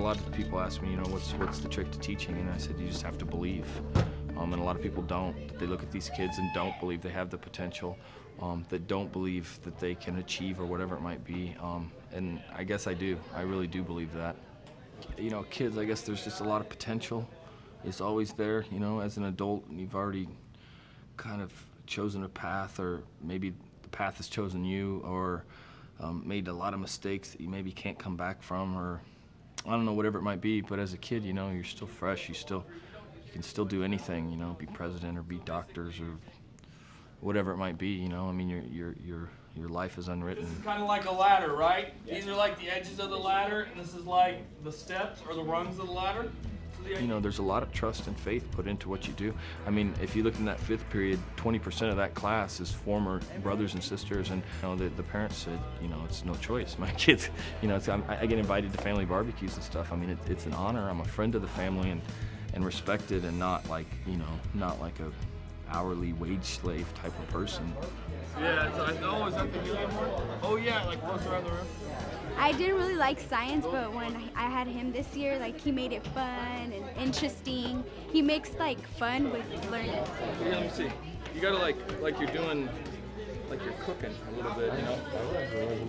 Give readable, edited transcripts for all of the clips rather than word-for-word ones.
a lot of people ask me, you know, what's the trick to teaching? And I said, you just have to believe. And a lot of people don't. They look at these kids and don't believe they have the potential, that don't believe that they can achieve or whatever it might be. And I guess I do. I really do believe that. You know, kids, I guess there's just a lot of potential. It's always there, you know, as an adult, and you've already kind of chosen a path, or maybe the path has chosen you, or made a lot of mistakes that you maybe can't come back from, or I don't know, whatever it might be. But as a kid, you know, you're still fresh, you can still do anything, you know, be president or be doctors or whatever it might be, you know. I mean, your life is unwritten. This is kind of like a ladder, right? Yeah. These are like the edges of the ladder, and this is like the steps or the rungs of the ladder. You know, there's a lot of trust and faith put into what you do. I mean, if you look in that fifth period, 20% of that class is former brothers and sisters, and you know, the parents said, you know, it's no choice. My kids, you know, I get invited to family barbecues and stuff. I mean, it's an honor. I'm a friend of the family and respected, and not like, you know, not like a hourly wage slave type of person. Yeah, so is that the new one? Oh yeah, like close around the room. I didn't really like science, but when I had him this year, like, he made it fun and interesting. He makes like fun with learning. Here, let me see. You gotta like you're doing, like you're cooking a little bit, you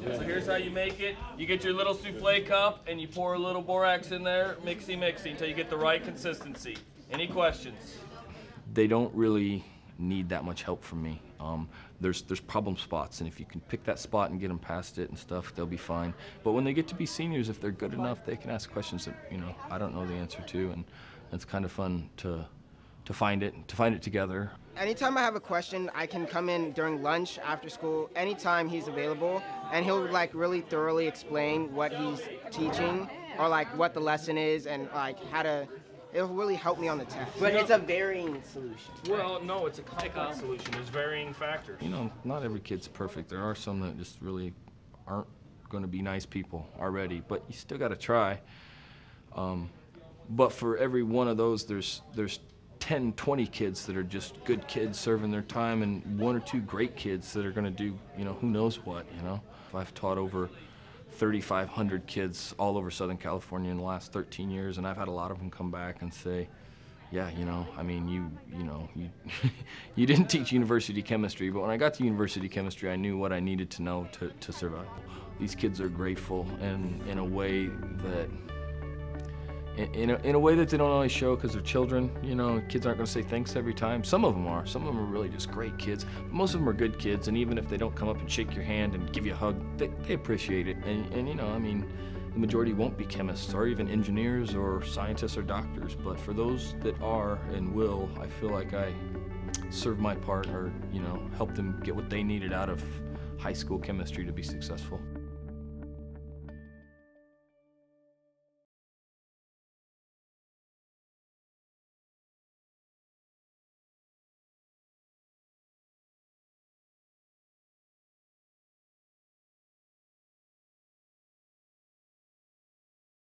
know? So here's how you make it. You get your little souffle cup and you pour a little borax in there, mixy until you get the right consistency. Any questions? They don't really need that much help from me. There's problem spots, and if you can pick that spot and get them past it and stuff, they'll be fine. But when they get to be seniors, if they're good enough, they can ask questions that, you know, I don't know the answer to, and it's kind of fun to find it together. Anytime I have a question, I can come in during lunch, after school, anytime he's available, and he'll like really thoroughly explain what he's teaching, or like what the lesson is, and like how to. It'll really help me on the test. But it's a varying solution. Well, no, it's a complex solution. There's varying factors. You know, not every kid's perfect. There are some that just really aren't going to be nice people already, but you still got to try. But for every one of those, there's 10, 20 kids that are just good kids serving their time, and one or two great kids that are going to do, you know, who knows what, you know. I've taught over 3,500 kids all over Southern California in the last 13 years, and I've had a lot of them come back and say, yeah, you know, I mean, you didn't teach university chemistry, but when I got to university chemistry, I knew what I needed to know to survive. These kids are grateful, and in a way that, in a way that they don't always show, because they're children. You know, kids aren't going to say thanks every time. Some of them are. Some of them are really just great kids. But most of them are good kids, and even if they don't come up and shake your hand and give you a hug, they appreciate it. And you know, I mean, the majority won't be chemists or even engineers or scientists or doctors. But for those that are and will, I feel like I serve my part, or, you know, help them get what they needed out of high school chemistry to be successful.